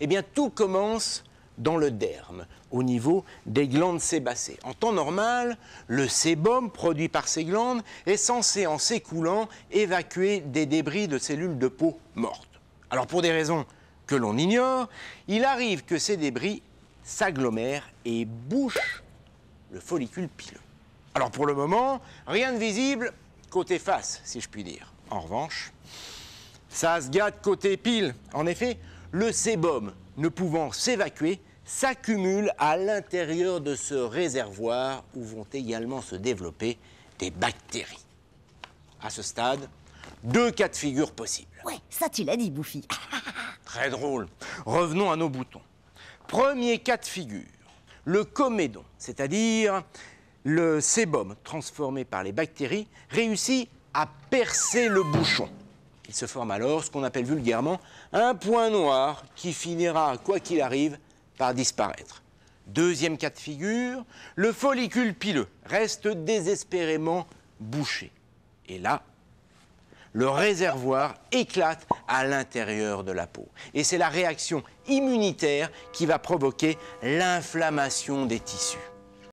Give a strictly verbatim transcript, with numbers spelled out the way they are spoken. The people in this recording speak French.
Eh bien, tout commence dans le derme, au niveau des glandes sébacées. En temps normal, le sébum produit par ces glandes est censé, en s'écoulant, évacuer des débris de cellules de peau mortes. Alors, pour des raisons que l'on ignore, il arrive que ces débris s'agglomèrent et bouchent le follicule pileux. Alors, pour le moment, rien de visible côté face, si je puis dire. En revanche, ça se gâte côté pile. En effet, le sébum, ne pouvant s'évacuer, s'accumule à l'intérieur de ce réservoir où vont également se développer des bactéries. À ce stade, deux cas de figure possibles. Ouais, ça tu l'as dit, Bouffi. Très drôle. Revenons à nos boutons. Premier cas de figure, le comédon, c'est-à-dire le sébum transformé par les bactéries, réussit à percer le bouchon. Il se forme alors ce qu'on appelle vulgairement un point noir qui finira, quoi qu'il arrive, par disparaître. Deuxième cas de figure, le follicule pileux reste désespérément bouché. Et là, le réservoir éclate à l'intérieur de la peau. Et c'est la réaction immunitaire qui va provoquer l'inflammation des tissus.